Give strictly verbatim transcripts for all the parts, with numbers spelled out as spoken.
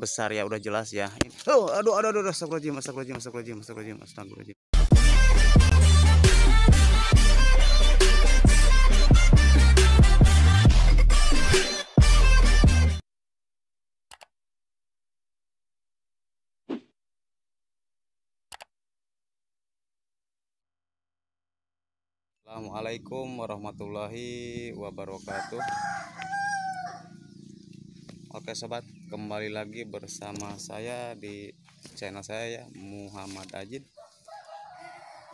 besar ya, udah jelas ya. Oh, aduh, aduh, aduh, astagfirullahalazim, astagfirullahalazim, astagfirullahalazim, astagfirullahalazim, astagfirullahalazim. Assalamualaikum warahmatullahi wabarakatuh. Oke sobat, kembali lagi bersama saya di channel saya ya, Muhammad Ajid.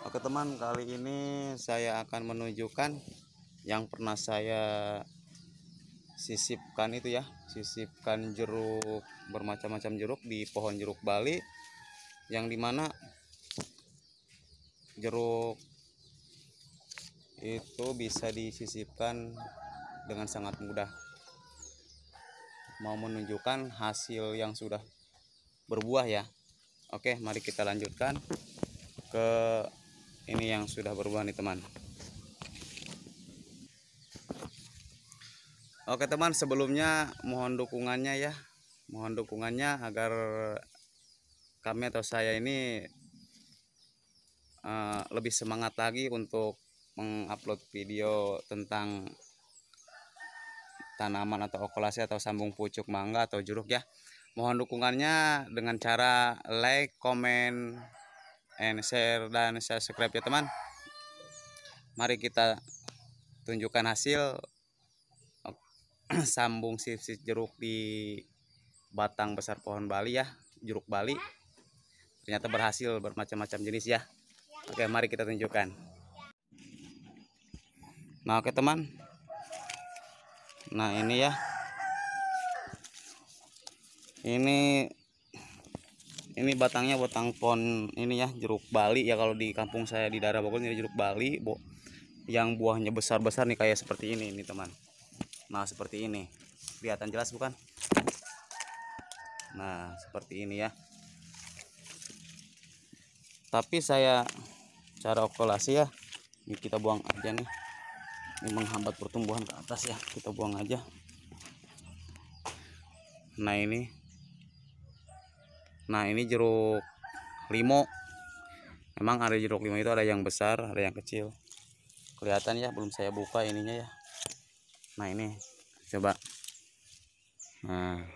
Oke teman, kali ini saya akan menunjukkan yang pernah saya sisipkan itu ya, sisipkan jeruk, bermacam-macam jeruk di pohon jeruk Bali, yang dimana jeruk itu bisa disisipkan dengan sangat mudah. Mau menunjukkan hasil yang sudah berbuah ya. Oke, mari kita lanjutkan ke ini yang sudah berbuah nih teman. Oke teman, sebelumnya mohon dukungannya ya, mohon dukungannya agar kami atau saya ini uh, lebih semangat lagi untuk mengupload video tentang tanaman atau okulasi atau sambung pucuk mangga atau jeruk ya. Mohon dukungannya dengan cara like, comment, and share dan subscribe ya teman. Mari kita tunjukkan hasil sambung sisip jeruk di batang besar pohon Bali ya, jeruk Bali. Ternyata berhasil bermacam-macam jenis ya. Oke, mari kita tunjukkan. Nah oke teman, nah ini ya, ini ini batangnya batang pohon ini ya, jeruk Bali ya. Kalau di kampung saya di daerah Bogor ini jeruk Bali bo, yang buahnya besar-besar nih, kayak seperti ini nih teman. Nah seperti ini, kelihatan jelas bukan? Nah seperti ini ya. Tapi saya cara okulasi ya, ini kita buang aja nih. Ini menghambat pertumbuhan ke atas ya, kita buang aja. Nah ini, nah ini jeruk limo. Memang ada jeruk limo itu ada yang besar, ada yang kecil. Kelihatan ya, belum saya buka ininya ya. Nah ini, coba. Nah,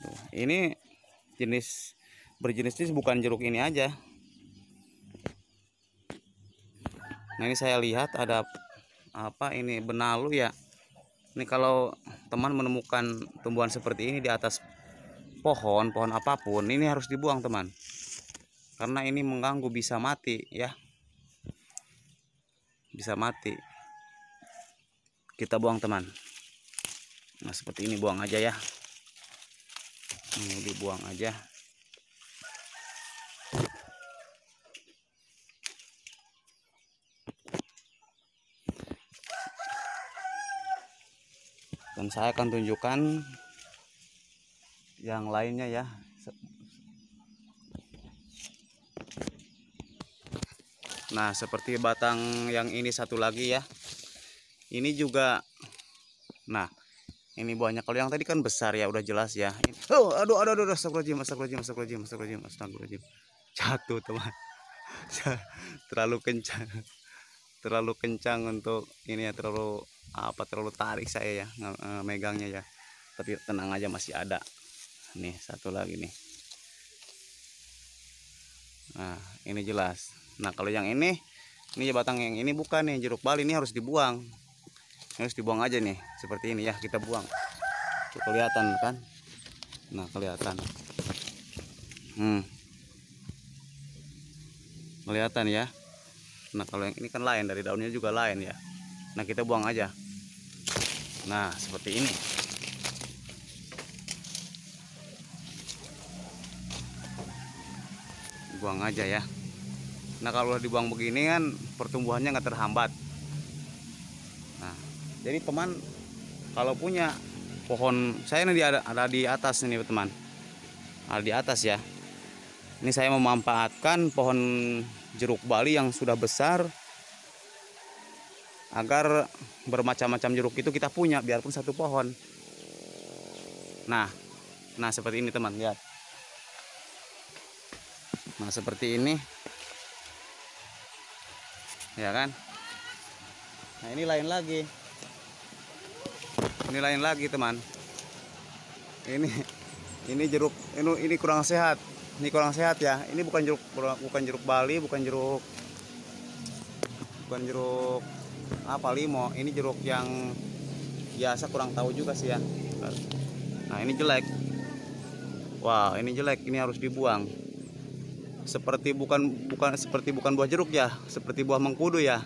tuh, ini jenis berjenis-jenis bukan jeruk ini aja. Nah ini saya lihat ada apa ini, benalu ya. Ini kalau teman menemukan tumbuhan seperti ini di atas pohon, pohon apapun, ini harus dibuang teman. Karena ini mengganggu, bisa mati ya. Bisa mati. Kita buang teman. Nah seperti ini, buang aja ya. Ini dibuang aja. Dan saya akan tunjukkan yang lainnya ya. Nah seperti batang yang ini satu lagi ya. Ini juga, nah ini buahnya. Kalau yang tadi kan besar ya, udah jelas ya. Oh, aduh, aduh, aduh, astagfirullahalazim, astagfirullahalazim, astagfirullahalazim, astagfirullahalazim, astagfirullahalazim. Jatuh teman. Terlalu kencang, terlalu kencang untuk ini ya, terlalu apa terlalu tarik saya ya megangnya ya. Tapi tenang aja, masih ada nih satu lagi nih. Nah ini jelas. Nah kalau yang ini, ini batang yang ini bukan nih jeruk Bali, ini harus dibuang, ini harus dibuang aja nih seperti ini ya, kita buang. Tuh, kelihatan kan? Nah kelihatan, hmm. kelihatan ya. Nah kalau yang ini kan lain, dari daunnya juga lain ya. Nah kita buang aja. Nah seperti ini. Buang aja ya. Nah kalau dibuang begini kan pertumbuhannya nggak terhambat. Nah jadi teman, kalau punya pohon, saya ini ada, ada di atas ini teman, ada di atas ya. Ini saya memanfaatkan pohon jeruk Bali yang sudah besar, agar bermacam-macam jeruk itu kita punya biarpun satu pohon. Nah, nah seperti ini teman, lihat. Nah seperti ini, ya kan? Nah ini lain lagi, ini lain lagi teman. Ini, ini jeruk, ini ini kurang sehat, ini kurang sehat ya. Ini bukan jeruk, bukan jeruk Bali, bukan jeruk, bukan jeruk apa limo. Ini jeruk yang biasa, kurang tahu juga sih ya. Nah ini jelek. Wah ini jelek, ini harus dibuang. Seperti bukan, bukan seperti bukan buah jeruk ya, seperti buah mengkudu ya.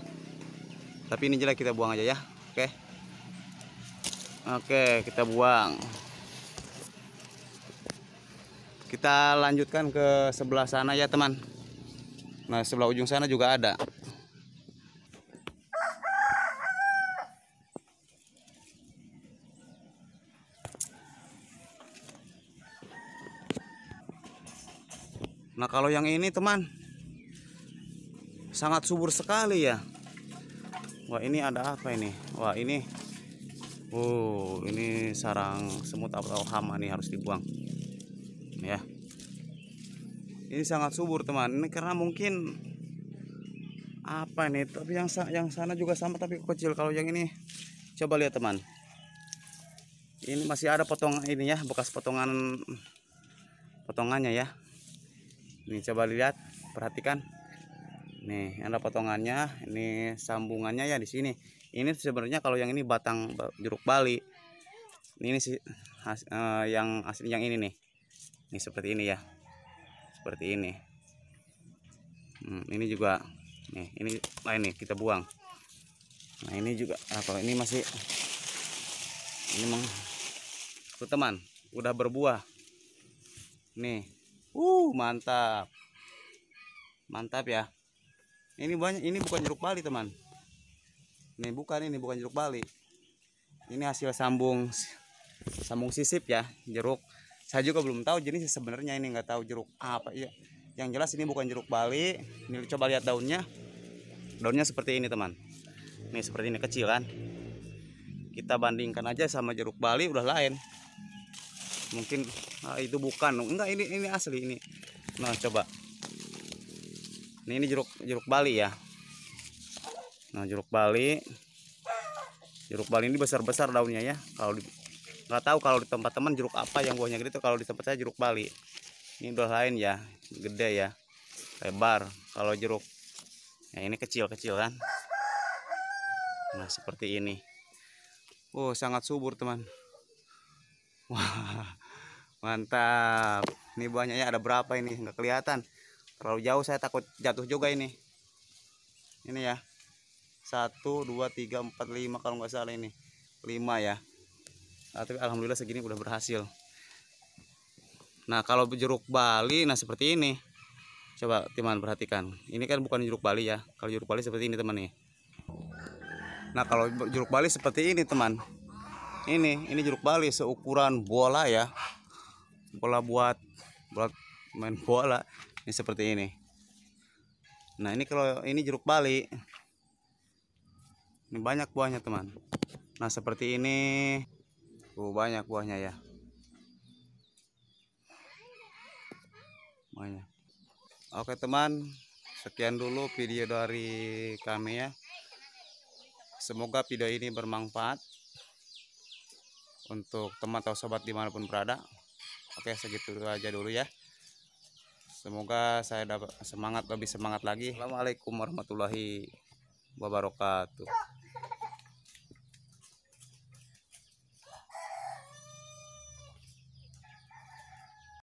Tapi ini jelek, kita buang aja ya. Oke, oke kita buang. Kita lanjutkan ke sebelah sana ya teman. Nah sebelah ujung sana juga ada. Nah kalau yang ini teman, sangat subur sekali ya. Wah ini ada apa ini? Wah ini, oh uh, ini sarang semut atau hama nih, harus dibuang ya. Ini sangat subur teman. Ini karena mungkin apa nih? Tapi yang yang sana juga sama, tapi kecil. Kalau yang ini, coba lihat teman. Ini masih ada potongan ini ya, bekas potongan potongannya ya. Ini coba lihat, perhatikan. Nih, ada potongannya, ini sambungannya ya di sini. Ini sebenarnya kalau yang ini batang jeruk Bali. Ini sih has, eh, yang asli yang ini nih. Ini seperti ini ya. Seperti ini. Hmm, ini juga nih, ini lain nih, kita buang. Nah, ini juga, nah, kalau ini masih ini meng tuh teman, udah berbuah. Nih. Uh, mantap. Mantap ya. Ini banyak, ini bukan jeruk Bali, teman. Ini bukan, ini bukan jeruk Bali. Ini hasil sambung sambung sisip ya, jeruk. Saya juga belum tahu jenisnya sebenarnya, ini nggak tahu jeruk apa ya. Yang jelas ini bukan jeruk Bali. Ini coba lihat daunnya. Daunnya seperti ini, teman. Ini seperti ini, kecil kan? Kita bandingkan aja sama jeruk Bali, udah lain. Mungkin ah, itu bukan, enggak, ini ini asli ini. Nah coba, ini ini jeruk jeruk Bali ya. Nah jeruk Bali, jeruk Bali ini besar besar daunnya ya. Kalau di, nggak tahu kalau di tempat teman jeruk apa yang buahnya gede, itu kalau di tempat saya jeruk Bali. Ini udah lain ya, gede ya, lebar. Kalau jeruk, ya ini kecil kecil kan. Nah seperti ini. Oh sangat subur teman. Wah, mantap. Ini buahnya ada berapa ini? Nggak kelihatan. Terlalu jauh, saya takut jatuh juga ini. Ini ya. Satu, dua, tiga, empat, lima. Kalau nggak salah ini lima ya. Nah, tapi alhamdulillah segini udah berhasil. Nah, kalau jeruk Bali, nah seperti ini. Coba teman perhatikan. Ini kan bukan jeruk Bali ya. Kalau jeruk Bali seperti ini teman nih. Nah, kalau jeruk Bali seperti ini teman. Ini, ini jeruk Bali seukuran bola ya, bola buat buat main bola. Ini seperti ini. Nah ini kalau ini jeruk Bali, ini banyak buahnya teman. Nah seperti ini, oh, banyak buahnya ya, banyak. Oke teman, sekian dulu video dari kami ya. Semoga video ini bermanfaat untuk teman atau sobat dimanapun berada. Oke segitu aja dulu ya. Semoga saya dapat semangat, lebih semangat lagi. Assalamualaikum warahmatullahi wabarakatuh.